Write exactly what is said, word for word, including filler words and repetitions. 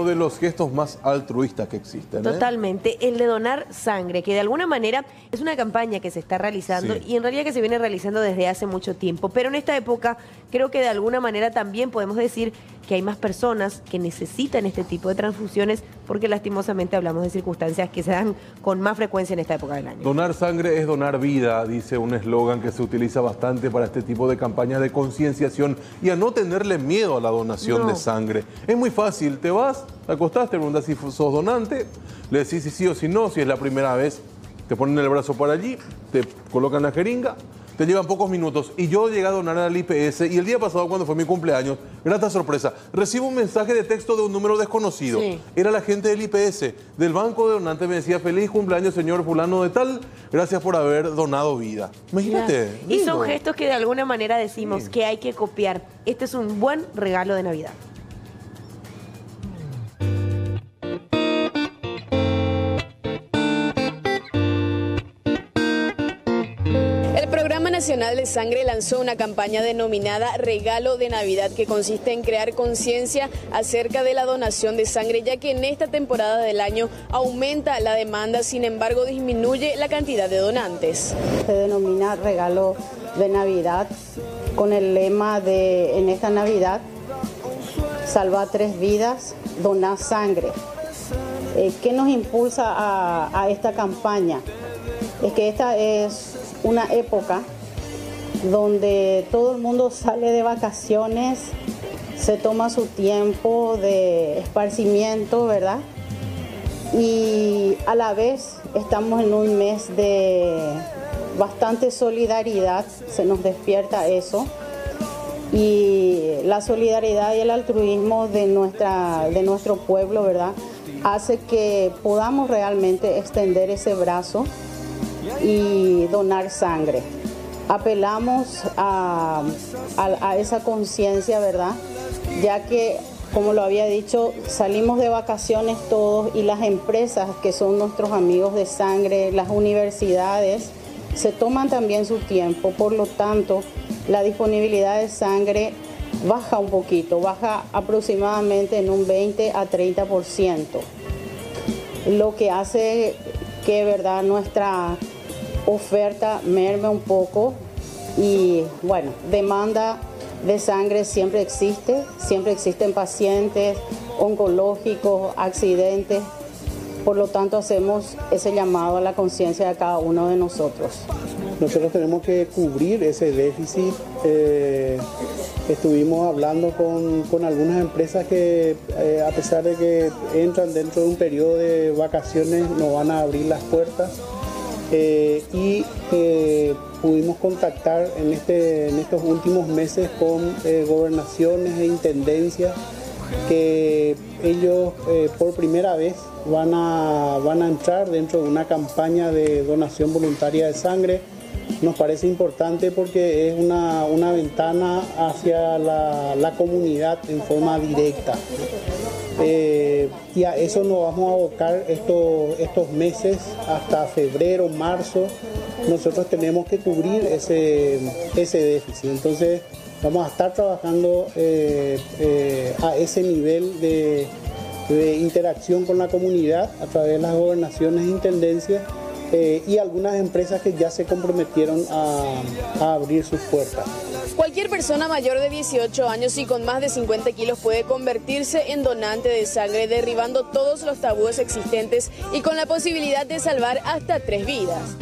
Uno de los gestos más altruistas que existen. ¿eh? Totalmente, el de donar sangre, que de alguna manera es una campaña que se está realizando, sí, y en realidad que se viene realizando desde hace mucho tiempo. Pero en esta época creo que de alguna manera también podemos decir que hay más personas que necesitan este tipo de transfusiones, porque lastimosamente hablamos de circunstancias que se dan con más frecuencia en esta época del año. Donar sangre es donar vida, dice un eslogan que se utiliza bastante para este tipo de campañas de concienciación y a no tenerle miedo a la donación no. de sangre. Es muy fácil, te vas, te acostás, te preguntás si sos donante, le decís si sí o si no, si es la primera vez, te ponen el brazo para allí, te colocan la jeringa, te llevan pocos minutos. Y yo llegué a donar al I P S y el día pasado, cuando fue mi cumpleaños, grata sorpresa, recibo un mensaje de texto de un número desconocido. Sí. Era la gente del I P S, del banco de donantes, me decía: feliz cumpleaños, señor fulano de tal, gracias por haber donado vida. Imagínate. Y son gestos que de alguna manera decimos sí. que hay que copiar. Este es un buen regalo de Navidad. El Programa Nacional de Sangre lanzó una campaña denominada Regalo de Navidad, que consiste en crear conciencia acerca de la donación de sangre, ya que en esta temporada del año aumenta la demanda, sin embargo disminuye la cantidad de donantes. Se denomina Regalo de Navidad con el lema de: en esta Navidad salva tres vidas, dona sangre. Eh, ¿Qué nos impulsa a, a esta campaña? Es que esta es una época donde todo el mundo sale de vacaciones, se toma su tiempo de esparcimiento, ¿verdad? Y a la vez estamos en un mes de bastante solidaridad, se nos despierta eso. Y la solidaridad y el altruismo de, nuestra, de nuestro pueblo, ¿verdad?, hace que podamos realmente extender ese brazo y donar sangre. Apelamos a, a, a esa conciencia, ¿verdad? Ya que, como lo había dicho, salimos de vacaciones todos y las empresas que son nuestros amigos de sangre, las universidades, se toman también su tiempo. Por lo tanto, la disponibilidad de sangre baja un poquito, baja aproximadamente en un veinte a treinta por ciento. Lo que hace que, ¿verdad?, nuestra oferta merme un poco. Y bueno, demanda de sangre siempre existe, siempre existen pacientes oncológicos, accidentes, por lo tanto hacemos ese llamado a la conciencia de cada uno de nosotros. Nosotros tenemos que cubrir ese déficit. Eh, estuvimos hablando con, con algunas empresas que eh, a pesar de que entran dentro de un periodo de vacaciones, no van a abrir las puertas. Eh, y eh, pudimos contactar en, este, en estos últimos meses con eh, gobernaciones e intendencias, que ellos eh, por primera vez van a, van a entrar dentro de una campaña de donación voluntaria de sangre. Nos parece importante porque es una, una ventana hacia la, la comunidad en forma directa. Eh, y a eso nos vamos a abocar estos, estos meses hasta febrero, marzo. Nosotros tenemos que cubrir ese, ese déficit. Entonces vamos a estar trabajando eh, eh, a ese nivel de, de interacción con la comunidad a través de las gobernaciones e intendencias. Eh, y algunas empresas que ya se comprometieron a, a abrir sus puertas. Cualquier persona mayor de dieciocho años y con más de cincuenta kilos puede convertirse en donante de sangre, derribando todos los tabúes existentes y con la posibilidad de salvar hasta tres vidas.